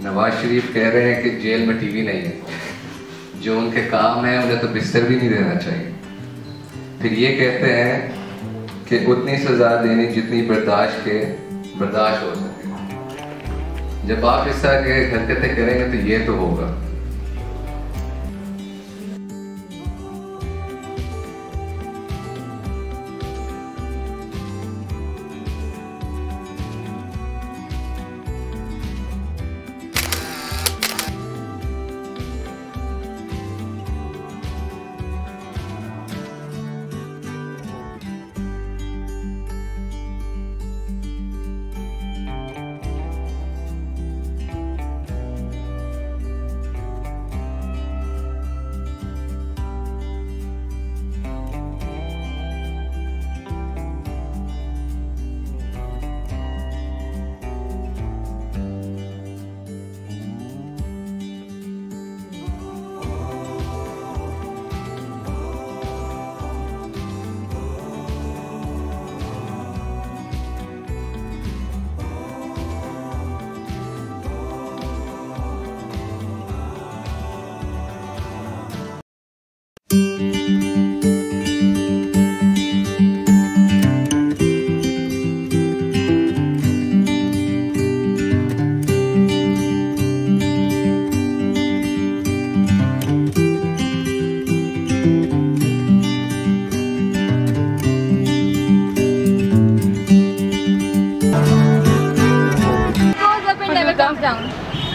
नवाज़ शरीफ़ कह रहे हैं कि जेल में टीवी नहीं है, जो उनके काम है उन्हें तो बिस्तर भी नहीं देना चाहिए। फिर ये कहते हैं कि उतनी सजा देनी जितनी बर्दाश्त हो सके। जब आप इस तरह के हरकतें करेंगे तो ये तो होगा।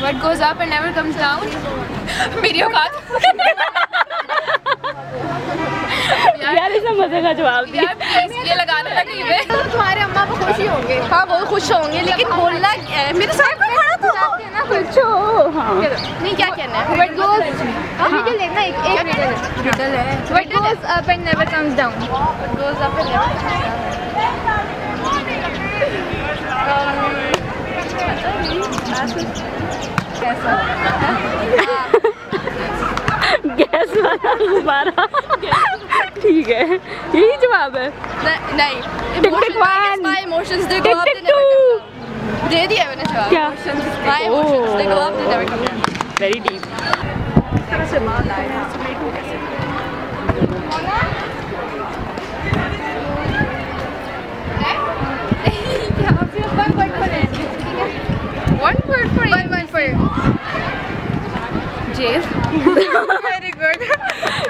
What goes up and never comes down. मेरी औकात। यार इसका मजे का जवाब दिया। ये लगाना था कि वे तुम्हारे अम्मा को खुशी होंगे। हाँ वो खुश होंगे, लेकिन बोलना मेरे साथ में खड़ा तो पूछो। हाँ नहीं क्या कहना है? What goes? रिडल है ना, एक रिडल है। What goes up and never comes down. What goes up and never comes down. Gas वाला दोबारा ठीक है, यही जवाब है। दे दिया मैंने जवाब। क्या वेरी डीप। Very good.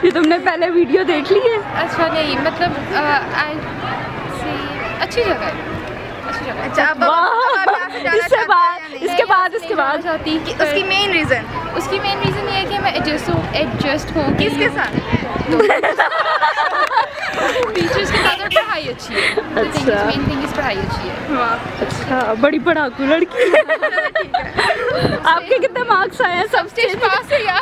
ये तुमने पहले वीडियो देख ली है? अच्छा नहीं, मतलब अच्छी जगह है, अच्छी जगह। अच्छा अब इसके बाद जाती उसकी मेन रीज़न ये है कि मैं एडजस्ट हूँ। किसके साथ? टीचर्स के साथ। और पढ़ाई अच्छी है। अच्छा मेन थिंग इज़ पढ़ाई अच्छी है। वाह अच्छा, बड़ी पढ़ाकू लड़की। आपके कितने मार्क्स आए हैं? सब स्टेज पास है यार।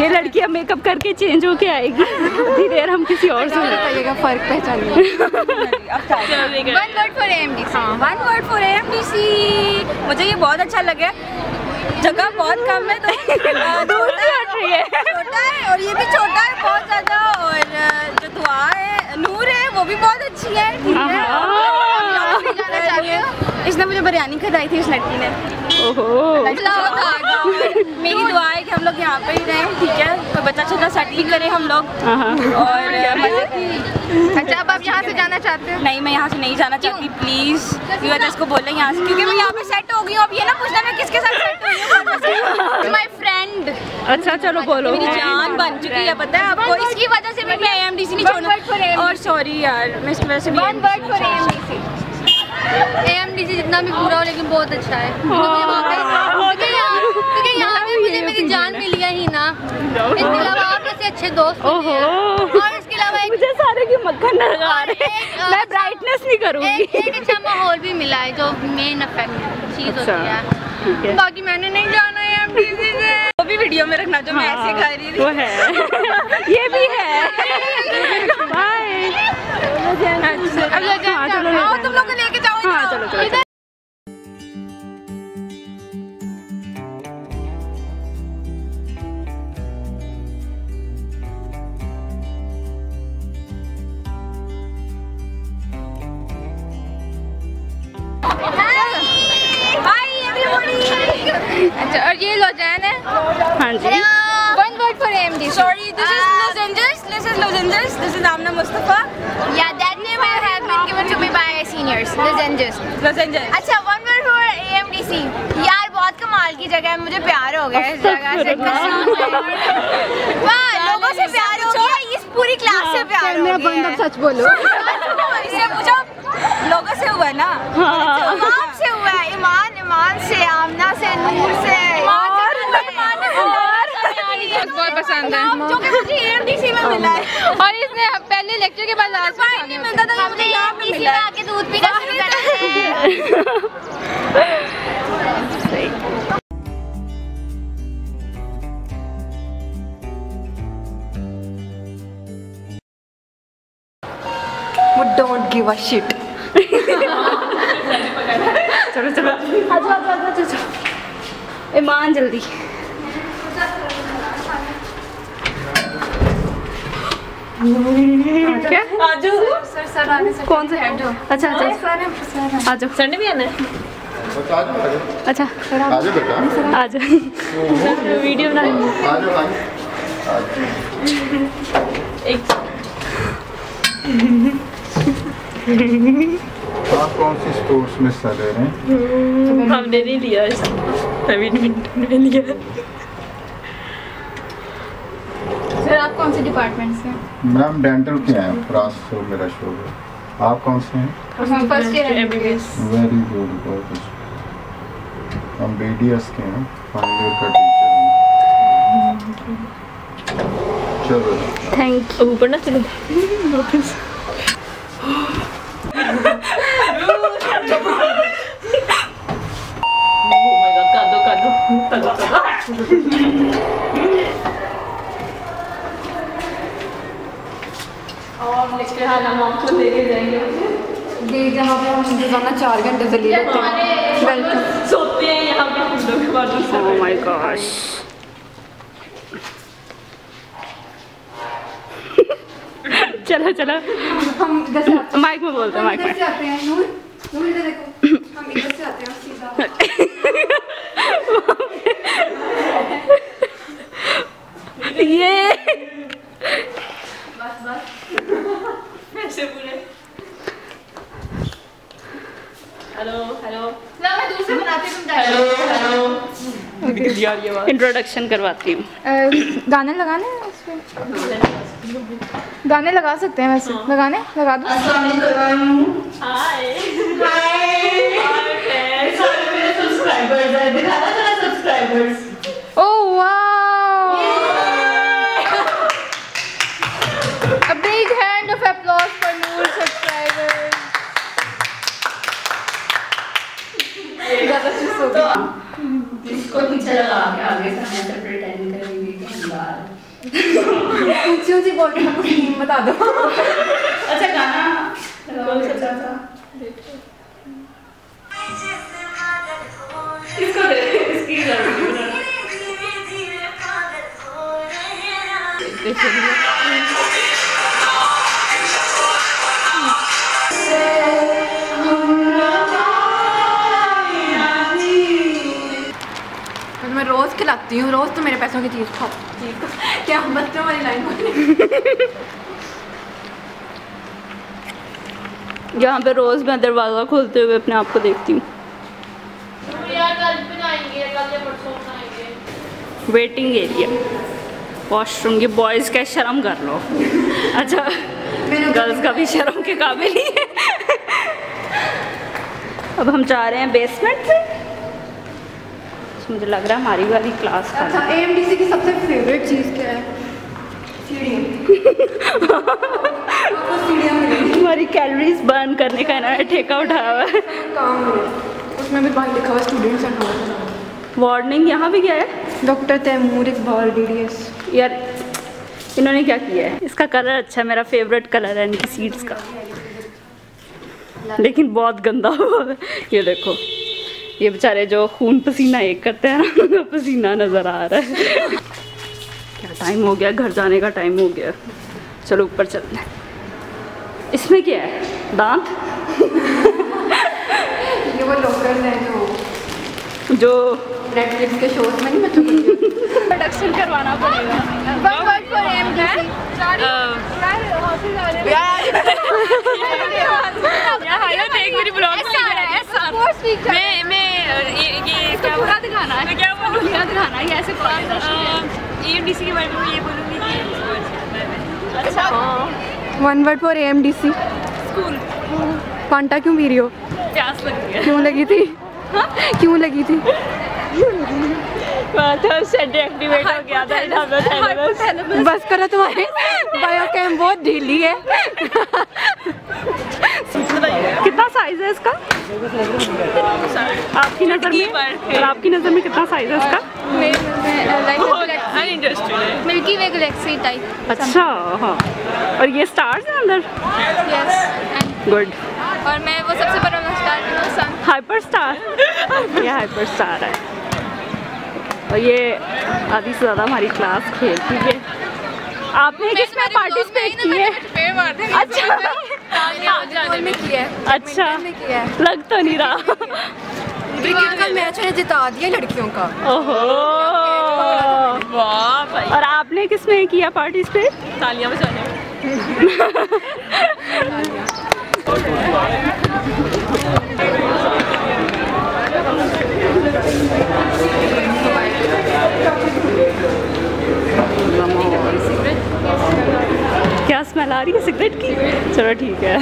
ये लड़कियां मेकअप करके चेंज होके आएगी। इतनी देर हम किसी और से बताइएगा, फर्क पहचान नहीं। One word for AMDC। One word for AMDC। मुझे ये बहुत अच्छा लगा, जगह बहुत कम है तो दूर से हट रही है, छोटा है और ये भी छोटा है बहुत ज़्यादा। और जो दुआ है, नूर है, वो भी बहुत अच्छी है, ठीक है। जाना चाहिए। इसने मुझे बिरयानी खिलाई थी उस लड़की ने। मेरी दुआ है कि हम लोग यहाँ पे ही रहें, ठीक है। तो बच्चा छोटा सेट भी करें हम लोग। और अच्छा अब आप यहाँ से जाना चाहते हैं? नहीं मैं यहाँ से नहीं जाना चाहती, प्लीज़। ये इसको बोल रहे हैं यहाँ से, क्योंकि मैं यहाँ पे सेट हो गई हूँ। अब ये ना पूछना मैं किसके साथ सेट हुई हूँ। My friend. अच्छा चलो बोलो। मेरी जान बन चुकी है, पता है आपको। इसकी वजह से मैं AMDC नहीं छोड़ना। और सॉरी यार, मैं इस वजह से AMDC जितना भी बुरा हो, लेकिन बहुत अच्छा है। क्योंकि यहाँ पे मुझे मेरी जान मिली है ही ना। इसके अलावा आप ऐसे अच्छे दोस्त हैं और इसके अलावा मुझे सारे की मक्खन लगा रहे हैं, मैं ब्राइटनेस नहीं करूँगी। एक अच्छा माहौल भी मिला है जो मेन इफेक्ट चीज़ होती है। बाकी मैंने नहीं जाना है एमडीसी से, वो भी वीडियो में रखना जो मैं ऐसे कर रही हूँ ये भी है। तुम लोग लेके जाओ। अच्छा, और ये लोजैन है। हाँ जी। One word for AMD. Sorry, this is Los Angeles. This is Los Angeles. This is Amna Mustafa. Yeah, that name I have been given to me by my seniors. Los Angeles. Los Angeles. अच्छा, one word for AMDC. यार बहुत कमाल की जगह है, मुझे प्यार हो गया इस जगह से। वाह, लोगों से प्यार हो गया, इस पूरी क्लास से प्यार हो गया। बंदा सच बोलो। इससे पूछो, लोगों से हुआ ना? हाँ। जो कि मुझे AMDC में मिला है, और इसने पहले लेक्चर के बाद लास्ट में नहीं मिलता था, मुझे यहाँ पे मिला। आके दूध पीना शुरू करते हैं। वो don't give a shit। चलो चलो, अच्छा अच्छा अच्छा, ईमान जल्दी। क्या आजू सर सर आने से कौन से हेड हो? अच्छा अच्छा आजू सर ने भी आना है। अच्छा सर आजू बेटा आजू वीडियो बना आजू एक आप कौन सी स्पोर्ट्स में हिस्सा ले रहे हैं? हमने नहीं लिया, बैडमिंटन में लिया। सर आप कौन से डिपार्टमेंट से हैं? मैम डेंटल के हैं, फ्रांस से मेरा शौक है। आप कौन से हैं? First year MBBS. Very good, बहुत अच्छा। हम बीडीएस के हैं, फाइनल ईयर का टीचर हूँ। चलो थैंक यू। ऊपर ना चलो जहाँ पे हम रोजाना 4 घंटे से लिए सोते हैं, यहाँ पे हम लोग चलो चलो हम माइक में बोलते हैं, माइक में आते हैं। नूर नूर इधर देखो, हम इधर से आते हैं सीधा। ये बस बस ऐसे बोले। हेलो हेलो ना, मैं दूर से बनाती हूँ। हेलो हेलो इंट्रोडक्शन करवाती हूँ। गाने लगाने हैं उसमें, गाने लगा सकते हैं वैसे। लगाने लगा दो। हाय हाय सब्सक्राइबर्स हैं, दिखा दो जरा subscribers. Oh wow, a big hand of applause for new subscribers. तो इसको पीछे लगा के आगे से प्रिटेंड करेंगे कि बाहर ऊंची बोल के अपनी टीम बता दो। अच्छा गाना कौन सा था? इसको दे, इसकी जरूरत। रोज खिलाती हूँ, रोज तो मेरे पैसों की चीज खाओ। क्या हम बच्चों वाली लाइन में यहाँ पे रोज मैं दरवाजा खोलते हुए अपने आप को देखती हूँ। वेटिंग एरिया, वॉशरूम, ये बॉयज का शर्म कर लो। अच्छा गर्ल्स का भी शर्म के काबिल ही है। अब हम जा रहे हैं बेसमेंट से। मुझे लग रहा है हमारी वाली क्लास का। अच्छा, AMDC की सबसे फेवरेट चीज़ क्या है? हमारी कैलोरीज बर्न करने का इन्होंने ठेका उठाया हुआ है। उसमें भी बाहर लिखा हुआ स्टूडेंट्स एंड वार्निंग। यहाँ भी क्या है? Doctor Taimur Iqbal BDS। यार इन्होंने क्या किया है? इसका कलर अच्छा है, मेरा फेवरेट कलर है इनकी सीड्स का, लेकिन बहुत गंदा हुआ है। ये देखो, ये बेचारे जो खून पसीना एक करते हैं ना, पसीना नज़र आ रहा है। क्या टाइम हो गया, घर जाने का टाइम हो गया। चलो ऊपर चलते हैं। इसमें क्या है? दांत ये वो लोकल है जो नेटफ्लिक्स के शोज में नहीं बच्चों को प्रोडक्शन करवाना पड़ेगा। मैं इसको पूरा दिखाना है, क्या पूरा दिखाना है ऐसे AMDC के बारे में ये बोलूँगी कि अच्छा 1 word for AMDC स्कूल। पांटा क्यों पी रही हो? प्यास लगी है। क्यों लगी थी? हाँ क्यों लगी थी? एक्टिवेट हो गया था। बस करो, तुम्हारे बायोकेम बहुत ढीली है। कितना साइज है इसका आपकी नज़र में? और आपकी नज़र में कितना साइज है इसका? Milky Way galaxy type. अच्छा हाँ, और ये स्टार्स हैं अंदर? Yes good. और मैं वो सबसे बड़ा स्टार हाइपर स्टार, ये हाइपर स्टार है। और ये आदि सुज़ादा हमारी क्लास खेलती है। आपने किसमें पार्टिसिपेट किया है? अच्छा अच्छा, लग तो नहीं रहा। क्रिकेट का मैच उन्हें जिता दिया लड़कियों का। ओहो वाह भाई। और आपने किसमें किया पार्टिसिपेट? तालियां बजाने। क्या स्मेल आ रही है सिगरेट की? चलो ठीक है,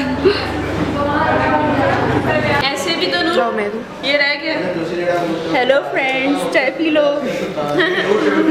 ऐसे भी तो लो। ये रह गया। हेलो फ्रेंड्स, चाय पी लो।